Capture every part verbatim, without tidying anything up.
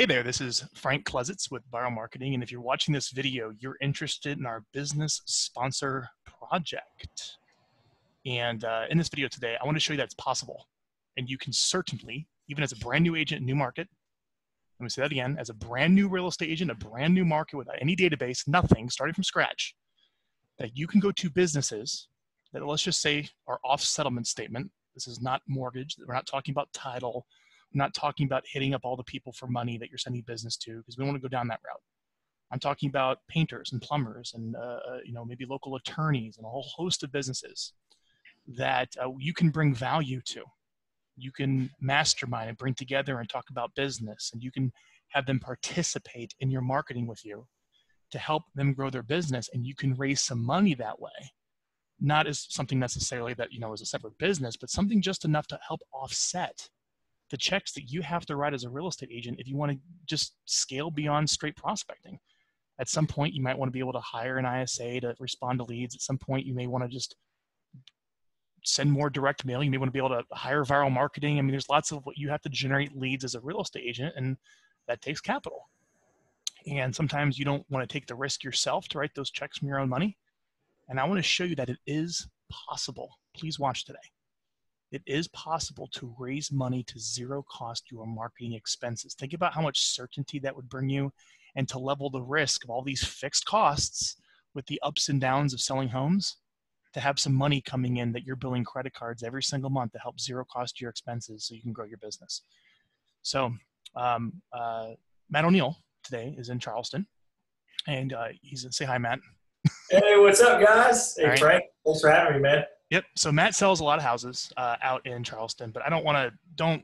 Hey there, this is Frank Klesitz with Vyral Marketing, and if you're watching this video, you're interested in our business sponsor project. And uh, in this video today, I want to show you that it's possible. And you can certainly, even as a brand new agent, new market, let me say that again, as a brand new real estate agent, a brand new market without any database, nothing, starting from scratch, that you can go to businesses that, let's just say, are off settlement statement. This is not mortgage, we're not talking about title, I'm not talking about hitting up all the people for money that you're sending business to, because we don't want to go down that route. I'm talking about painters and plumbers and, uh, you know, maybe local attorneys and a whole host of businesses that uh, you can bring value to. You can mastermind and bring together and talk about business, and you can have them participate in your marketing with you to help them grow their business. And you can raise some money that way, not as something necessarily that, you know, is a separate business, but something just enough to help offset the checks that you have to write as a real estate agent if you want to just scale beyond straight prospecting. At some point, you might want to be able to hire an I S A to respond to leads. At some point, you may want to just send more direct mail. You may want to be able to hire Vyral Marketing. I mean, there's lots of what you have to generate leads as a real estate agent, and that takes capital. And sometimes you don't want to take the risk yourself to write those checks from your own money. And I want to show you that it is possible. Please watch today. It is possible to raise money to zero cost your marketing expenses. Think about how much certainty that would bring you, and to level the risk of all these fixed costs with the ups and downs of selling homes, to have some money coming in that you're billing credit cards every single month to help zero cost your expenses so you can grow your business. So um, uh, Matt O'Neill today is in Charleston, and uh, he's in, say hi, Matt. Hey, what's up, guys? Hey, all Frank, right. Thanks for having me, man. Yep. So Matt sells a lot of houses uh, out in Charleston, but I don't want to, don't,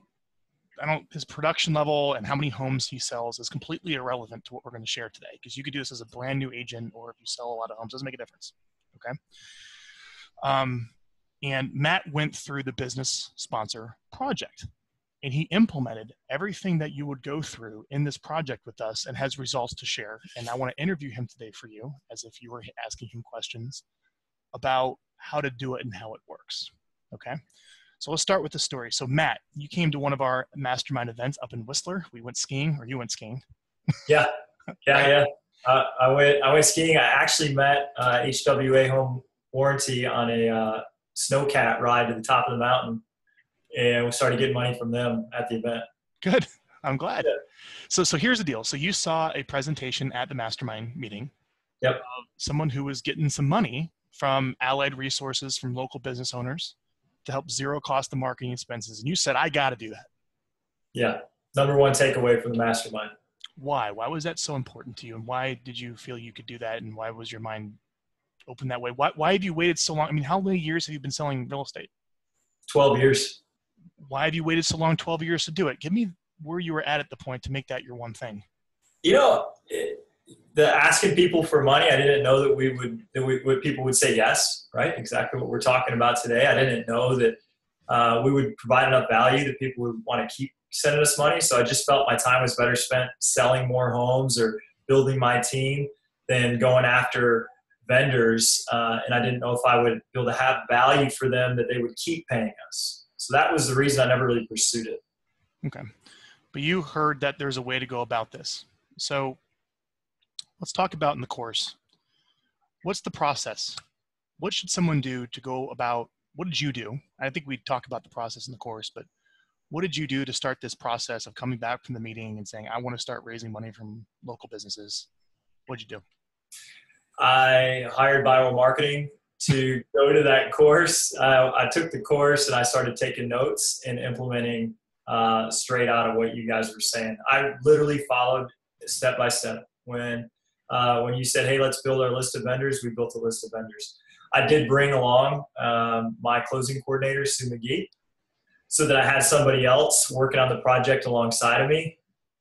I don't, his production level and how many homes he sells is completely irrelevant to what we're going to share today, because you could do this as a brand new agent, or if you sell a lot of homes, it doesn't make a difference. Okay. Um, and Matt went through the business sponsor project, and he implemented everything that you would go through in this project with us, and has results to share. And I want to interview him today for you as if you were asking him questions about how to do it and how it works. Okay. So let's start with the story. So Matt, you came to one of our mastermind events up in Whistler. We went skiing, or you went skiing. Yeah. Yeah. Yeah. Uh, I went, I went skiing. I actually met uh, H W A Home Warranty on a uh, snowcat ride to the top of the mountain, and we started getting money from them at the event. Good. I'm glad. Yeah. So, so here's the deal. So you saw a presentation at the mastermind meeting. Yep. Of someone who was getting some money from allied resources from local business owners to help zero cost the marketing expenses. And you said, I got to do that. Yeah. Number one takeaway from the mastermind. Why? Why was that so important to you? And why did you feel you could do that? And why was your mind open that way? Why, why have you waited so long? I mean, how many years have you been selling real estate? twelve years. Why have you waited so long, twelve years to do it? Give me where you were at at the point to make that your one thing. You know, it, the asking people for money, I didn't know that we would, that we, would, people would say yes, right? Exactly what we're talking about today. I didn't know that uh, we would provide enough value that people would want to keep sending us money. So I just felt my time was better spent selling more homes or building my team than going after vendors. Uh, and I didn't know if I would be able to have value for them that they would keep paying us. So that was the reason I never really pursued it. Okay. But you heard that there's a way to go about this. So let's talk about in the course, what's the process? What should someone do to go about, what did you do? I think we talk about the process in the course, but what did you do to start this process of coming back from the meeting and saying, I want to start raising money from local businesses? What'd you do? I hired Vyral Marketing to go to that course. Uh, I took the course and I started taking notes and implementing uh, straight out of what you guys were saying. I literally followed step by step. When Uh, when you said, hey, let's build our list of vendors, we built a list of vendors. I did bring along um, my closing coordinator, Sue McGee, so that I had somebody else working on the project alongside of me,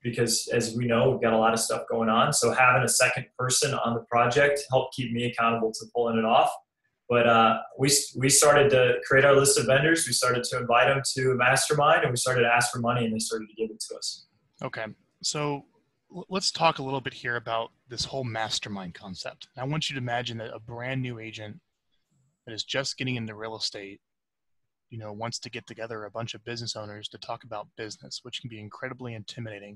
because as we know, we've got a lot of stuff going on. So having a second person on the project helped keep me accountable to pulling it off. But uh, we, we started to create our list of vendors. We started to invite them to a mastermind, and we started to ask for money, and they started to give it to us. Okay. So let's talk a little bit here about this whole mastermind concept. And I want you to imagine that a brand new agent that is just getting into real estate, you know, wants to get together a bunch of business owners to talk about business, which can be incredibly intimidating.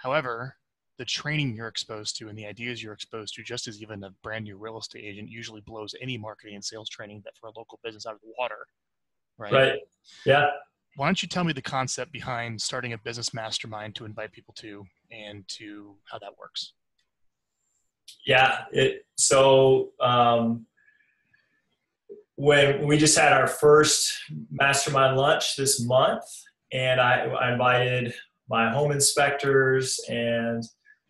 However, the training you're exposed to and the ideas you're exposed to, just as even a brand new real estate agent, usually blows any marketing and sales training that for a local business out of the water. Right. Right. Yeah. Why don't you tell me the concept behind starting a business mastermind to invite people to, and to how that works? Yeah. It, so um, when we just had our first mastermind lunch this month, and I, I invited my home inspectors and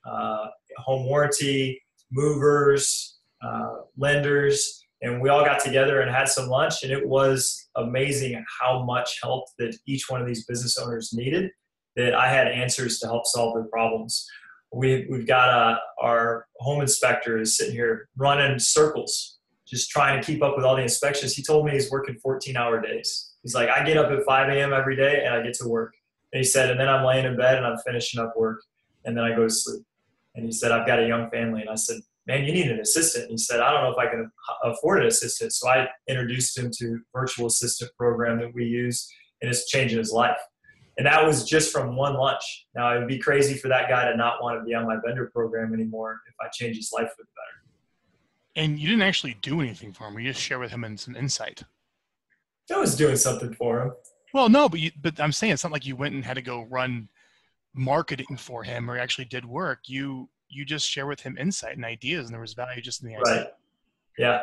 uh, home warranty, movers, uh, lenders, and we all got together and had some lunch, and it was amazing how much help that each one of these business owners needed, that I had answers to help solve their problems. We, we've got uh, our home inspector is sitting here running circles, just trying to keep up with all the inspections. He told me he's working fourteen hour days. He's like, I get up at five a m every day and I get to work. And he said, and then I'm laying in bed and I'm finishing up work and then I go to sleep. And he said, I've got a young family. And I said, man, you need an assistant. And he said, I don't know if I can afford an assistant. So I introduced him to a virtual assistant program that we use, and it's changing his life. And that was just from one lunch. Now, it would be crazy for that guy to not want to be on my vendor program anymore if I change his life for the better. And you didn't actually do anything for him. You just share with him some insight. I was doing something for him. Well, no, but you, but I'm saying it's not like you went and had to go run marketing for him or actually did work. You you just share with him insight and ideas, and there was value just in the idea. Right. Yeah.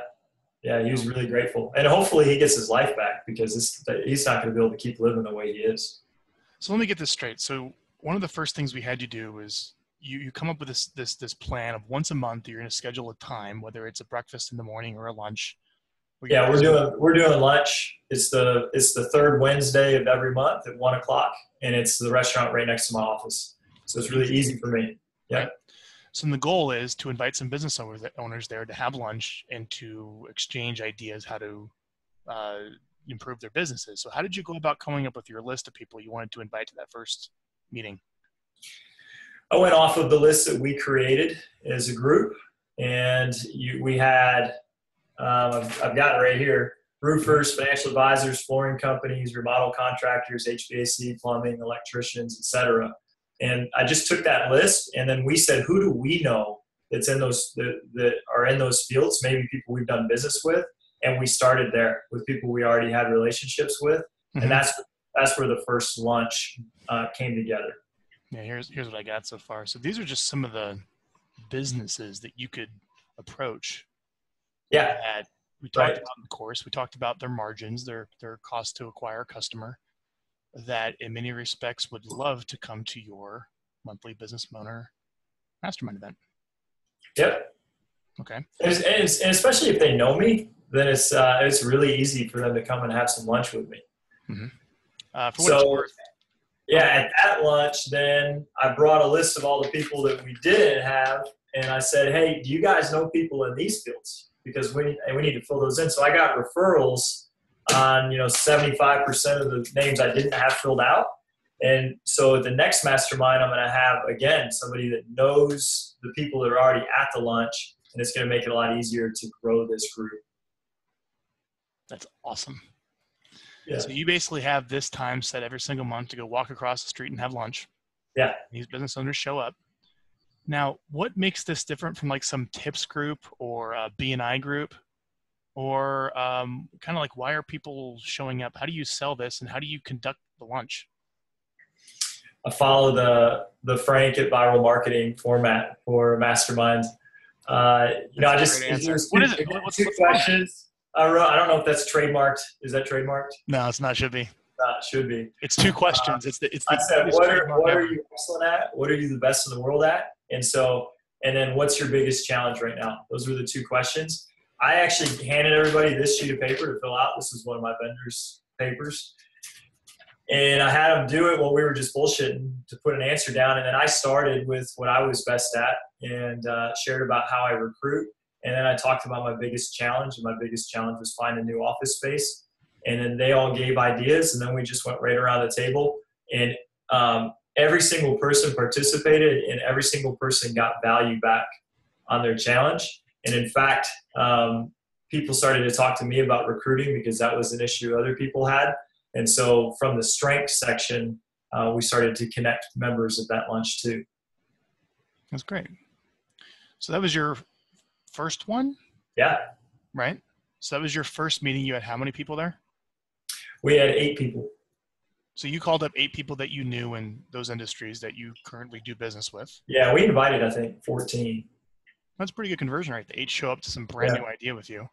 Yeah, he was really grateful. And hopefully he gets his life back, because it's, he's not going to be able to keep living the way he is. So let me get this straight. So one of the first things we had you do is you, you come up with this, this, this plan of once a month, you're going to schedule a time, whether it's a breakfast in the morning or a lunch. We yeah, we're doing we're doing lunch. It's the it's the third Wednesday of every month at one o'clock, and it's the restaurant right next to my office. So it's really easy for me. Yeah. Right. So the goal is to invite some business owners there to have lunch and to exchange ideas how to uh, improve their businesses. So how did you go about coming up with your list of people you wanted to invite to that first meeting? I went off of the list that we created as a group, and you, we had. Um, I've, I've got it right here. Roofers, financial advisors, flooring companies, remodel contractors, H V A C, plumbing, electricians, et cetera. And I just took that list, and then we said, who do we know that's in those that, that are in those fields? Maybe people we've done business with, and we started there with people we already had relationships with, mm-hmm. and that's that's where the first lunch uh, came together. Yeah, here's here's what I got so far. So these are just some of the businesses that you could approach. Yeah, uh, we talked right. about the course. We talked about their margins, their their cost to acquire a customer that in many respects would love to come to your monthly business owner mastermind event. Yep. Okay. And, and, and especially if they know me, then it's uh, it's really easy for them to come and have some lunch with me. Mm-hmm. Uh, for what so, it's worth. Yeah, at that lunch, then I brought a list of all the people that we didn't have, and I said, hey, do you guys know people in these fields? Because we and we need to fill those in. So I got referrals on, you know, seventy-five percent of the names I didn't have filled out. And so the next mastermind I'm going to have, again, somebody that knows the people that are already at the lunch, and it's going to make it a lot easier to grow this group. That's awesome. Yeah. So you basically have this time set every single month to go walk across the street and have lunch. Yeah. These business owners show up. Now, what makes this different from like some tips group or a B and I group, or um, kind of like, why are people showing up? How do you sell this, and how do you conduct the lunch? I follow the the Frank at Vyral Marketing format for masterminds. Uh, you know, I just there's two, what is it? What's two questions. I wrote, I don't know if that's trademarked. Is that trademarked? No, it's not. Should be. That should be. It's two questions. Uh, it's the. It's the I said, what are what ever. are you excellent at? What are you the best in the world at? And so, and then what's your biggest challenge right now? Those were the two questions. I actually handed everybody this sheet of paper to fill out. This is one of my vendors' papers. And I had them do it while we were just bullshitting to put an answer down. And then I started with what I was best at, and uh, shared about how I recruit. And then I talked about my biggest challenge, and my biggest challenge was find a new office space. And then they all gave ideas, and then we just went right around the table, and um, every single person participated, and every single person got value back on their challenge. And in fact, um, people started to talk to me about recruiting, because that was an issue other people had. And so from the strength section, uh, we started to connect members of that lunch too. That's great. So that was your first one? Yeah. Right? So that was your first meeting. You had how many people there? We had eight people. So you called up eight people that you knew in those industries that you currently do business with. Yeah, we invited, I think, fourteen. That's a pretty good conversion rate. The eight show up to some brand yeah. new idea with you.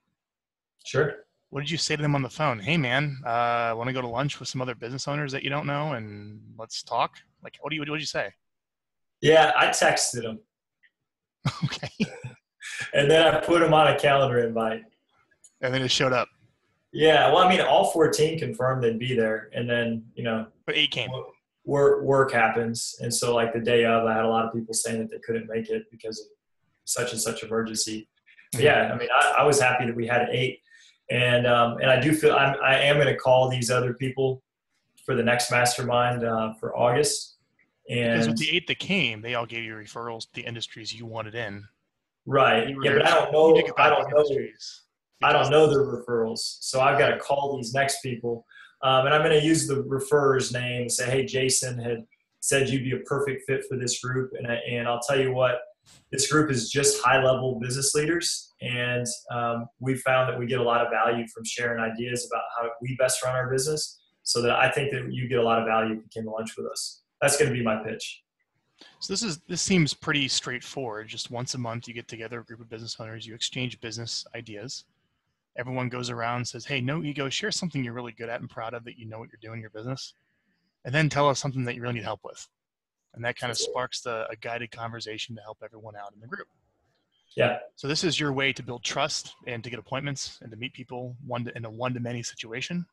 Sure. What did you say to them on the phone? Hey, man, uh, I want to go to lunch with some other business owners that you don't know, and let's talk. Like, what do you, what did you say? Yeah, I texted them. Okay. And then I put them on a calendar invite. And then it showed up. Yeah, well, I mean, all fourteen confirmed they'd be there, and then, you know. But eight came. Work, work happens, and so, like, the day of, I had a lot of people saying that they couldn't make it because of such and such emergency. But yeah, I mean, I, I was happy that we had eight, and um, and I do feel I'm, I am going to call these other people for the next mastermind uh, for August. And because with the eight that came, they all gave you referrals to the industries you wanted in. Right. Yeah, but I don't know. I don't know. Industries. I don't know the referrals, so I've got to call these next people. Um, and I'm going to use the referrer's name and say, hey, Jason had said you'd be a perfect fit for this group. And, I, and I'll tell you what, this group is just high-level business leaders, and um, we found that we get a lot of value from sharing ideas about how we best run our business, so that I think that you get a lot of value if you came to lunch with us. That's going to be my pitch. So this is this seems pretty straightforward. Just once a month, you get together a group of business owners, you exchange business ideas. Everyone goes around and says, hey, no ego, share something you're really good at and proud of that you know what you're doing in your business. And then tell us something that you really need help with. And that kind of sparks the, a guided conversation to help everyone out in the group. Yeah. So this is your way to build trust and to get appointments and to meet people one to, in a one-to-many situation.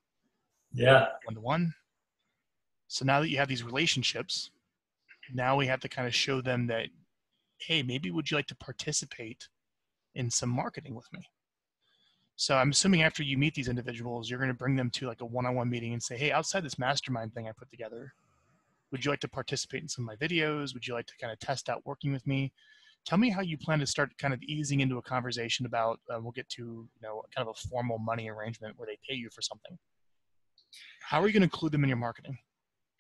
Yeah. One-to-one. So now that you have these relationships, now we have to kind of show them that, hey, maybe would you like to participate in some marketing with me? So I'm assuming after you meet these individuals, you're going to bring them to like a one-on-one meeting and say, hey, outside this mastermind thing I put together, would you like to participate in some of my videos? Would you like to kind of test out working with me? Tell me how you plan to start kind of easing into a conversation about, uh, we'll get to, you know, kind of a formal money arrangement where they pay you for something. How are you going to include them in your marketing?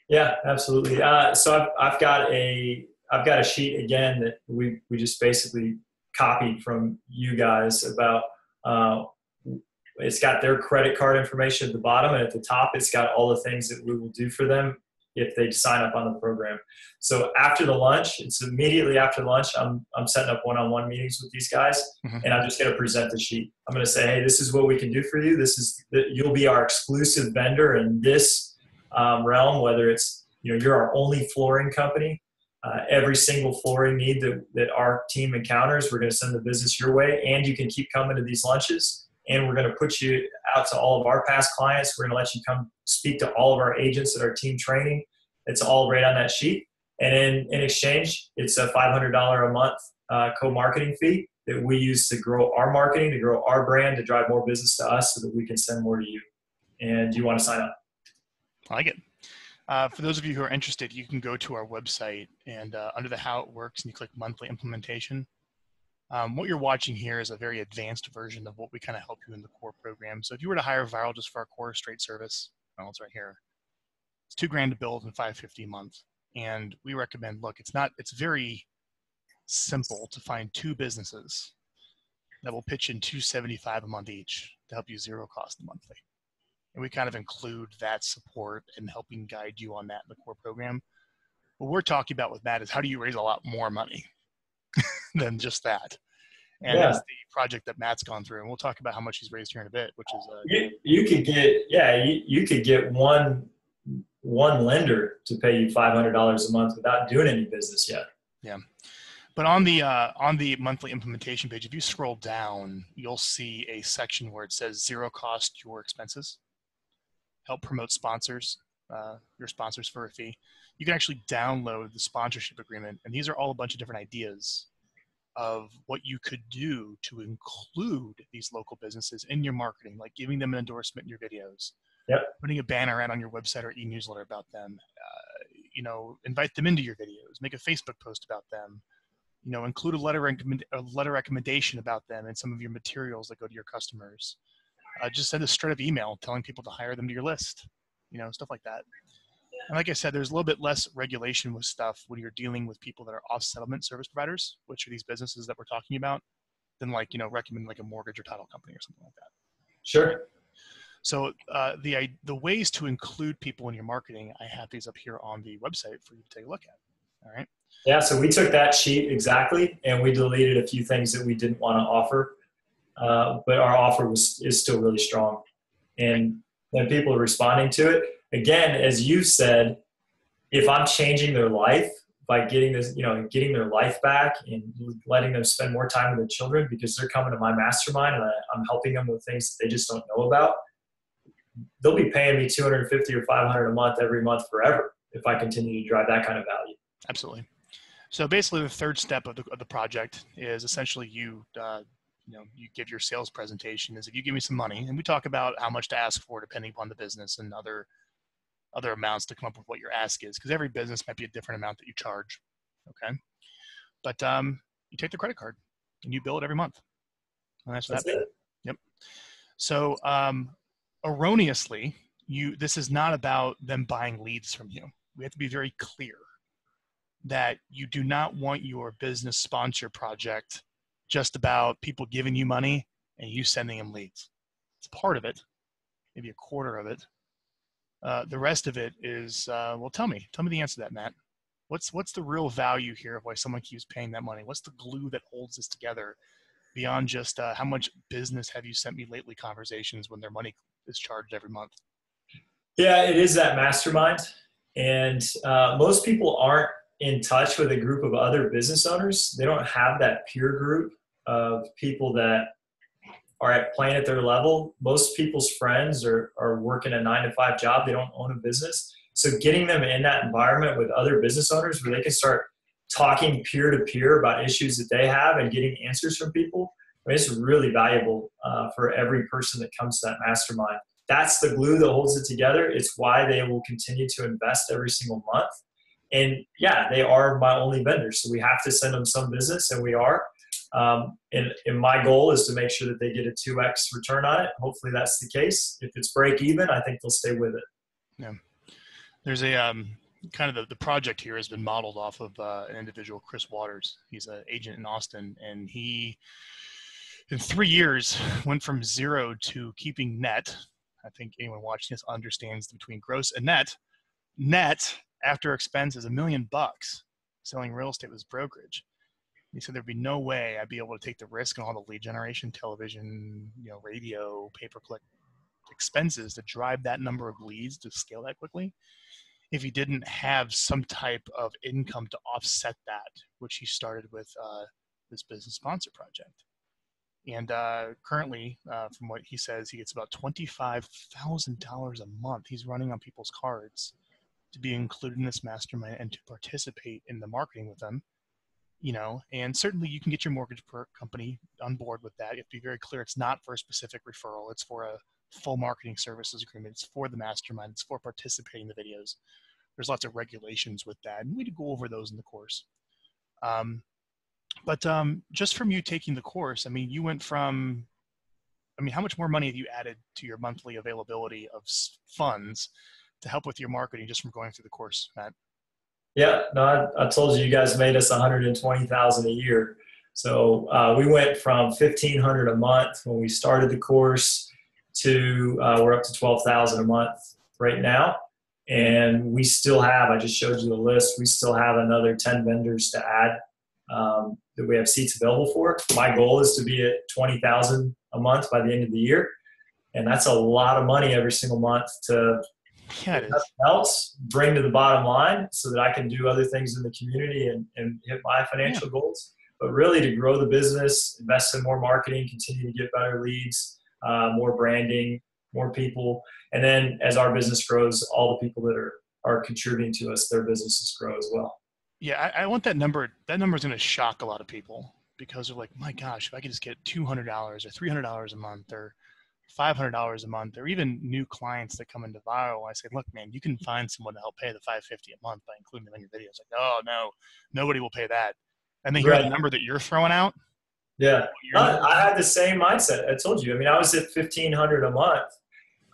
Yeah, absolutely. Uh, so I've, I've got a, I've got a sheet again that we, we just basically copied from you guys about, uh, it's got their credit card information at the bottom, and at the top, it's got all the things that we will do for them if they sign up on the program. So after the lunch, it's immediately after lunch, I'm, I'm setting up one-on-one meetings with these guys, mm-hmm. and I'm just going to present the sheet. I'm going to say, hey, this is what we can do for you. This is the, you'll be our exclusive vendor in this um, realm, whether it's, you know, you're our only flooring company. Uh, every single flooring need that, that our team encounters, we're going to send the business your way, and you can keep coming to these lunches. And we're going to put you out to all of our past clients. We're going to let you come speak to all of our agents at our team training. It's all right on that sheet. And in, in exchange, it's a five hundred dollars a month uh, co-marketing fee that we use to grow our marketing, to grow our brand, to drive more business to us so that we can send more to you. And do you want to sign up? I like it. Uh, for those of you who are interested, you can go to our website and uh, under the How It Works, and you click Monthly Implementation. Um, what you're watching here is a very advanced version of what we kind of help you in the core program. So if you were to hire Vyral just for our core straight service, well, it's right here. It's two grand to build and five hundred fifty dollars a month. And we recommend, look, it's not, it's very simple to find two businesses that will pitch in two hundred seventy-five dollars a month each to help you zero cost monthly. And we kind of include that support and helping guide you on that in the core program. What we're talking about with that is how do you raise a lot more money than just that, and yeah. that's the project that Matt's gone through, and we'll talk about how much he's raised here in a bit. Which is uh, you, you could get, yeah, you, you could get one one lender to pay you five hundred dollars a month without doing any business yet. Yeah, but on the uh, on the monthly implementation page, if you scroll down, you'll see a section where it says zero cost your expenses, help promote sponsors, uh, your sponsors for a fee. You can actually download the sponsorship agreement, and these are all a bunch of different ideas of what you could do to include these local businesses in your marketing, like giving them an endorsement in your videos, yep. putting a banner out on your website or e-newsletter about them, uh, you know, invite them into your videos, make a Facebook post about them, you know, include a letter, a letter recommendation about them in some of your materials that go to your customers. Uh, just send a straight up email telling people to hire them to your list, you know, stuff like that. And like I said, there's a little bit less regulation with stuff when you're dealing with people that are off settlement service providers, which are these businesses that we're talking about, than like, you know, recommend like a mortgage or title company or something like that. Sure. So uh, the, the ways to include people in your marketing, I have these up here on the website for you to take a look at. All right. Yeah. So we took that sheet exactly, and we deleted a few things that we didn't want to offer. Uh, but our offer was, is still really strong. And then people are responding to it. Again, as you said, if I'm changing their life by getting this, you know, getting their life back and letting them spend more time with their children because they're coming to my mastermind and I, I'm helping them with things that they just don't know about, they'll be paying me two hundred fifty or five hundred a month every month forever if I continue to drive that kind of value. Absolutely. So basically the third step of the, of the project is essentially you, uh, you know, you give your sales presentation is if you give me some money, and we talk about how much to ask for depending upon the business and other other amounts to come up with what your ask is, because every business might be a different amount that you charge. Okay. But um, you take the credit card and you bill it every month. And that's that's that. It. Yep. So um, erroneously, you, this is not about them buying leads from you. We have to be very clear that you do not want your business sponsor project just about people giving you money and you sending them leads. It's part of it, maybe a quarter of it. Uh, the rest of it is, uh, well, tell me, tell me the answer to that, Matt. What's, what's the real value here of why someone keeps paying that money? What's the glue that holds this together beyond just uh, how much business have you sent me lately conversations when their money is charged every month? Yeah, it is that mastermind. And uh, most people aren't in touch with a group of other business owners. They don't have that peer group of people that are at playing at their level. Most people's friends are, are working a nine to five job. They don't own a business. So getting them in that environment with other business owners where they can start talking peer to peer about issues that they have and getting answers from people, I mean, it's really valuable uh, for every person that comes to that mastermind. That's the glue that holds it together. It's why they will continue to invest every single month. And yeah, they are my only vendors. So we have to send them some business, and we are. Um, and, and my goal is to make sure that they get a two X return on it. Hopefully that's the case. If it's break even, I think they'll stay with it. Yeah. There's a um, kind of the, the project here has been modeled off of uh, an individual, Chris Waters. He's an agent in Austin, and he, in three years, went from zero to keeping net. I think anyone watching this understands between gross and net. Net after expense is a million bucks selling real estate with brokerage. He said there'd be no way I'd be able to take the risk on all the lead generation, television, you know, radio, pay-per-click expenses to drive that number of leads to scale that quickly if he didn't have some type of income to offset that, which he started with uh, this business sponsor project. And uh, currently, uh, from what he says, he gets about twenty-five thousand dollars a month. He's running on people's cards to be included in this mastermind and to participate in the marketing with them. You know, and certainly you can get your mortgage company on board with that. You have to be very clear. It's not for a specific referral. It's for a full marketing services agreement. It's for the mastermind. It's for participating in the videos. There's lots of regulations with that. And we do go over those in the course. Um, but um, just from you taking the course, I mean, you went from, I mean, how much more money have you added to your monthly availability of funds to help with your marketing just from going through the course, Matt? Yeah, no, I, I told you, you guys made us one hundred twenty thousand dollars a year. So uh, we went from fifteen hundred dollars a month when we started the course to uh, we're up to twelve thousand dollars a month right now. And we still have, I just showed you the list, we still have another ten vendors to add um, that we have seats available for. My goal is to be at twenty thousand dollars a month by the end of the year. And that's a lot of money every single month to nothing else, bring to the bottom line so that I can do other things in the community and, and hit my financial yeah. goals, but really to grow the business, invest in more marketing, continue to get better leads, uh, more branding, more people. And then as our business grows, all the people that are, are contributing to us, their businesses grow as well. Yeah. I, I want that number. That number is going to shock a lot of people because they're like, my gosh, if I could just get two hundred dollars or three hundred dollars a month or five hundred dollars a month, or even new clients that come into Vyral, I say, look, man, you can find someone to help pay the five hundred fifty dollars a month by including them in your videos. Like, oh no, nobody will pay that. And they hear right. the number that you're throwing out. Yeah. I, I had the same mindset. I told you, I mean, I was at fifteen hundred dollars a month,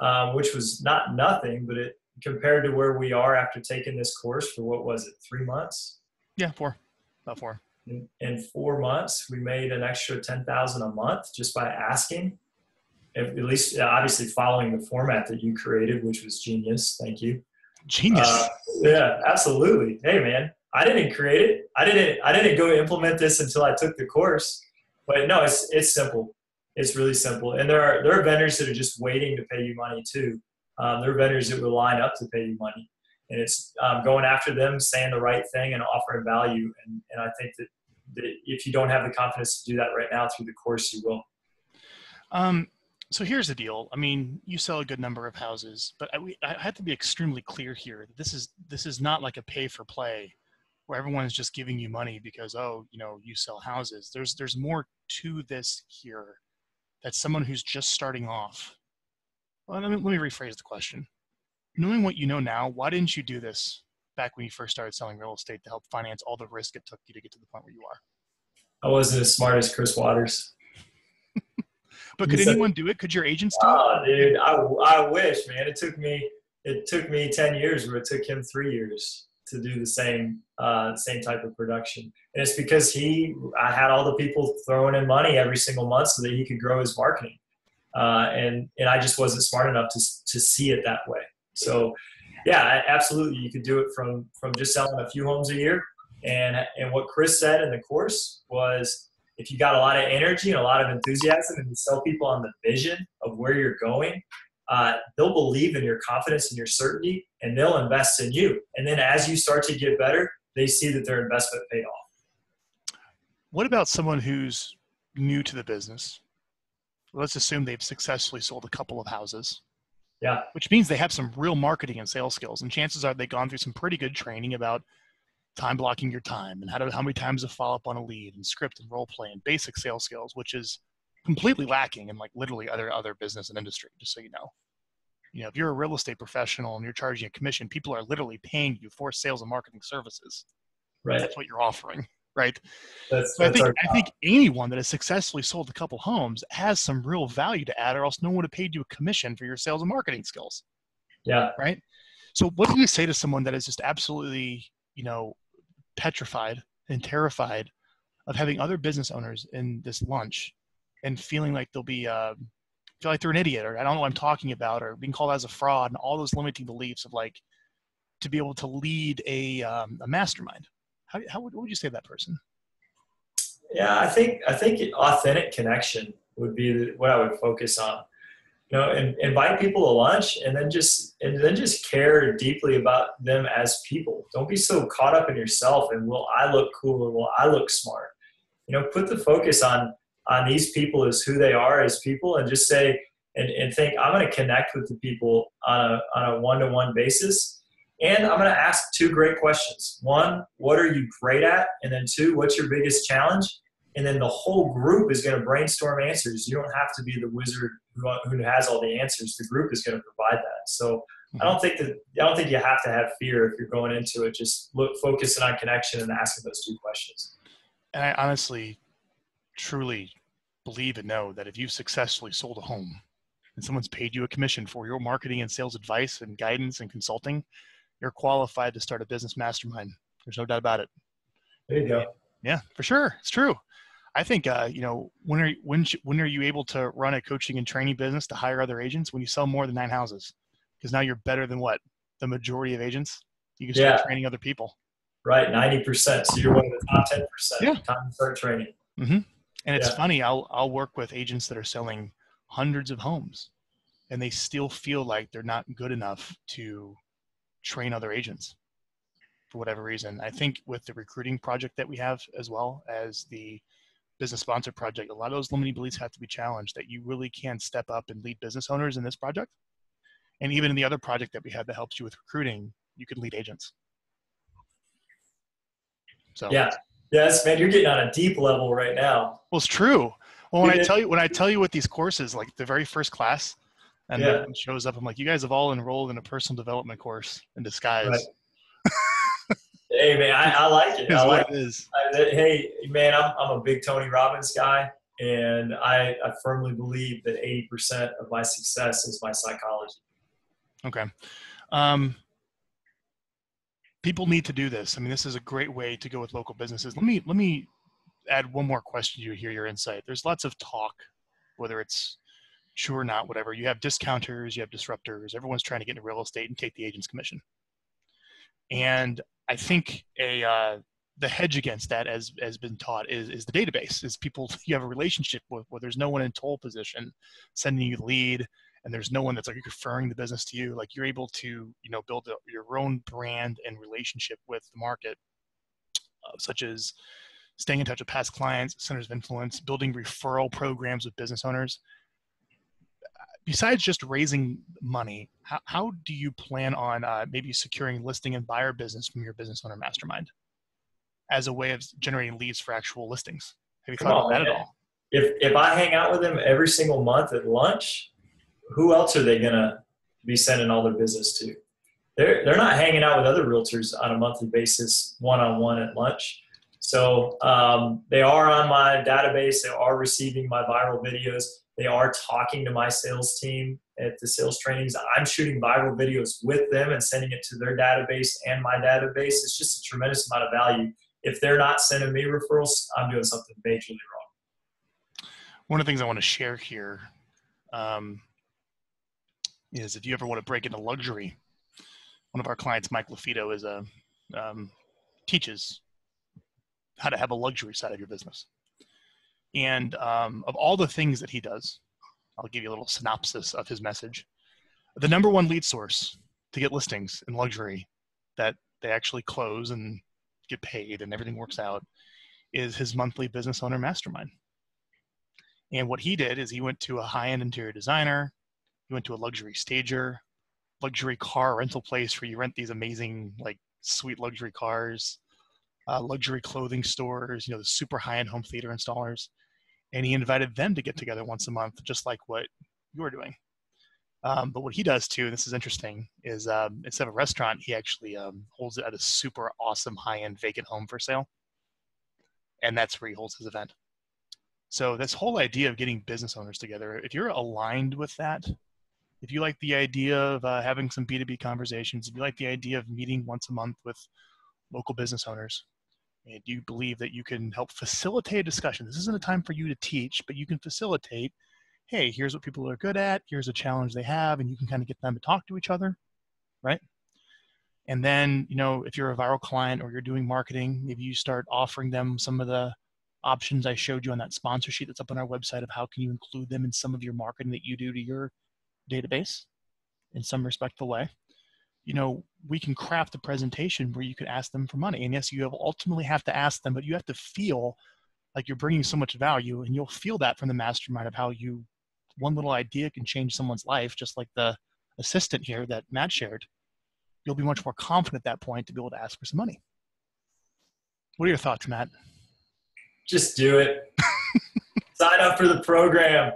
um, which was not nothing, but it, compared to where we are after taking this course for what was it, three months? Yeah, four, about four. In, in four months, we made an extra ten thousand a month just by asking, at least obviously following the format that you created, which was genius. Thank you. Genius. Uh, yeah, absolutely. Hey man, I didn't create it. I didn't, I didn't go implement this until I took the course, but no, it's, it's simple. It's really simple. And there are, there are vendors that are just waiting to pay you money too. Um, there are vendors that will line up to pay you money, and it's um, going after them, saying the right thing and offering value. And, and I think that, that if you don't have the confidence to do that right now through the course, you will. Um, So here's the deal. I mean, you sell a good number of houses, but I, we, I have to be extremely clear here. This is this is not like a pay for play, where everyone's just giving you money because oh, you know, you sell houses. There's there's more to this here. That someone who's just starting off. Well, let me, let me rephrase the question. Knowing what you know now, why didn't you do this back when you first started selling real estate to help finance all the risk it took you to get to the point where you are? I wasn't as smart as Chris Waters. But could anyone do it? Could your agents do it? Oh, dude, I, I wish, man. It took me it took me ten years where it took him three years to do the same uh, same type of production. And it's because he I had all the people throwing in money every single month so that he could grow his marketing. Uh, and, and I just wasn't smart enough to, to see it that way. So, yeah, absolutely. You could do it from, from just selling a few homes a year. And, and what Chris said in the course was, if you got a lot of energy and a lot of enthusiasm and you sell people on the vision of where you're going, uh, they'll believe in your confidence and your certainty, and they'll invest in you. And then as you start to get better, they see that their investment paid off. What about someone who's new to the business? Let's assume they've successfully sold a couple of houses. Yeah. Which means they have some real marketing and sales skills. And chances are they've gone through some pretty good training about time blocking your time and how to, how many times to follow up on a lead and script and role play and basic sales skills, which is completely lacking in like literally other, other business and industry, just so you know. You know, if you're a real estate professional and you're charging a commission, people are literally paying you for sales and marketing services. Right. That's what you're offering. Right. That's, so that's I think, I think anyone that has successfully sold a couple homes has some real value to add, or else no one would have paid you a commission for your sales and marketing skills. Yeah. Right. So what do you say to someone that is just absolutely, you know, petrified and terrified of having other business owners in this lunch and feeling like they'll be, uh, feel like they're an idiot, or I don't know what I'm talking about, or being called as a fraud, and all those limiting beliefs of like, to be able to lead a, um, a mastermind? How, how would, what would you say to that person? Yeah, I think, I think authentic connection would be what I would focus on. You know, and invite people to lunch, and then just and then just care deeply about them as people. Don't be so caught up in yourself and will I look cool and will I look smart. You know, put the focus on on these people as who they are as people, and just say and, and think, I'm going to connect with the people on a on a one to one basis, and I'm going to ask two great questions. One, what are you great at? And then two, what's your biggest challenge? And then the whole group is going to brainstorm answers. You don't have to be the wizard who, who has all the answers. The group is going to provide that. So I don't think that I don't think you have to have fear if you're going into it. Just look, focusing on connection and asking those two questions. And I honestly, truly believe and know that if you've successfully sold a home and someone's paid you a commission for your marketing and sales advice and guidance and consulting, you're qualified to start a business mastermind. There's no doubt about it. There you go. Yeah, for sure. It's true. I think, uh, you know, when are, when, when are you able to run a coaching and training business to hire other agents? When you sell more than nine houses, because now you're better than what? The majority of agents. You can start yeah. training other people. Right. ninety percent. So you're one of the top ten percent. Yeah. Time to start training. Mm-hmm. And it's yeah. funny. I'll, I'll work with agents that are selling hundreds of homes, and they still feel like they're not good enough to train other agents for whatever reason. I think with the recruiting project that we have, as well as the business sponsor project, a lot of those limiting beliefs have to be challenged, that you really can step up and lead business owners in this project. And even in the other project that we have that helps you with recruiting, you can lead agents. So yeah. Yes, man, you're getting on a deep level right now. Well, it's true. Well, when I tell you, when I tell you what these courses, like the very first class and yeah. it shows up, I'm like, you guys have all enrolled in a personal development course in disguise. Right. Hey, man, I, I like it. I like it. Is. I, hey, man, I'm, I'm a big Tony Robbins guy, and I, I firmly believe that eighty percent of my success is my psychology. Okay. Um, people need to do this. I mean, this is a great way to go with local businesses. Let me, let me add one more question to you here, your insight. There's lots of talk, whether it's true or not, whatever. You have discounters, you have disruptors. Everyone's trying to get into real estate and take the agent's commission. And I think a, uh, the hedge against that, as has been taught, is, is the database, is people you have a relationship with where there's no one in toll position sending you the lead, and there's no one that's like referring the business to you. Like, you're able to, you know, build a, your own brand and relationship with the market, uh, such as staying in touch with past clients, centers of influence, building referral programs with business owners. Besides just raising money, how, how do you plan on uh, maybe securing listing and buyer business from your business owner mastermind as a way of generating leads for actual listings? Have you thought about that at all? If, if I hang out with them every single month at lunch, who else are they going to be sending all their business to? They're, they're not hanging out with other realtors on a monthly basis, one-on-one at lunch. So um, they are on my database. They are receiving my viral videos. They are talking to my sales team at the sales trainings. I'm shooting viral videos with them and sending it to their database and my database. It's just a tremendous amount of value. If they're not sending me referrals, I'm doing something majorly wrong. One of the things I want to share here um, is if you ever want to break into luxury, one of our clients, Mike Lafito, is a, um, teaches how to have a luxury side of your business. And um, of all the things that he does, I'll give you a little synopsis of his message. The number one lead source to get listings in luxury that they actually close and get paid and everything works out is his monthly business owner mastermind. And what he did is he went to a high-end interior designer, he went to a luxury stager, luxury car rental place where you rent these amazing, like, sweet luxury cars, uh, luxury clothing stores, you know, the super high-end home theater installers. And he invited them to get together once a month, just like what you're doing. Um, but what he does too, and this is interesting, is um, instead of a restaurant, he actually um, holds it at a super awesome high-end vacant home for sale. And that's where he holds his event. So this whole idea of getting business owners together, if you're aligned with that, if you like the idea of uh, having some B two B conversations, if you like the idea of meeting once a month with local business owners, and you believe that you can help facilitate a discussion, this isn't a time for you to teach, but you can facilitate, hey, here's what people are good at, here's a challenge they have, and you can kind of get them to talk to each other, right? And then, you know, if you're a viral client or you're doing marketing, maybe you start offering them some of the options I showed you on that sponsor sheet that's up on our website of how can you include them in some of your marketing that you do to your database in some respectful way. You know, we can craft a presentation where you could ask them for money. And yes, you have ultimately have to ask them, but you have to feel like you're bringing so much value, and you'll feel that from the mastermind of how you one little idea can change someone's life, just like the assistant here that Matt shared. You'll be much more confident at that point to be able to ask for some money. What are your thoughts, Matt? Just do it. Sign up for the program.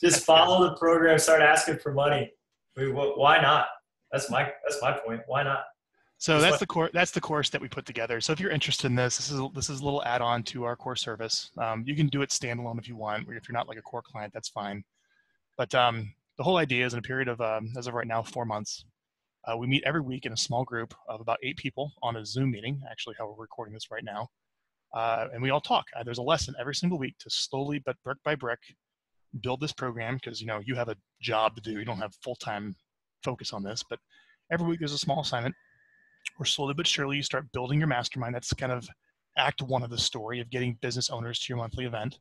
Just follow the program. Start asking for money. I mean, why not? That's my, that's my point. Why not? So that's, that's the course, that's the course that we put together. So if you're interested in this, this is, this is a little add on to our core service. Um, you can do it standalone if you want, or if you're not like a core client, that's fine. But um, the whole idea is in a period of, um, as of right now, four months, uh, we meet every week in a small group of about eight people on a Zoom meeting, actually how we're recording this right now. Uh, and we all talk. Uh, there's a lesson every single week to slowly, but brick by brick, build this program, because, you know, you have a job to do. You don't have full-time focus on this, but every week there's a small assignment where slowly but surely you start building your mastermind. That's kind of act one of the story of getting business owners to your monthly event.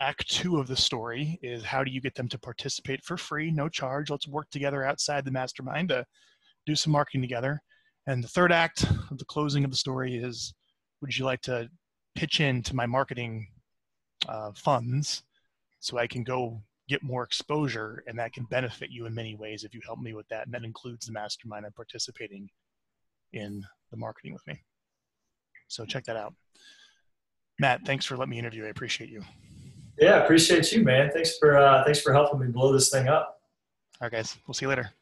Act two of the story is how do you get them to participate for free, no charge. Let's work together outside the mastermind to do some marketing together. And the third act of the closing of the story is, would you like to pitch in to my marketing uh, funds so I can go get more exposure, and that can benefit you in many ways if you help me with that. And that includes the mastermind and participating in the marketing with me. So check that out. Matt, thanks for letting me interview. I appreciate you. Yeah, I appreciate you, man. Thanks for, uh, thanks for helping me blow this thing up. All right, guys. We'll see you later.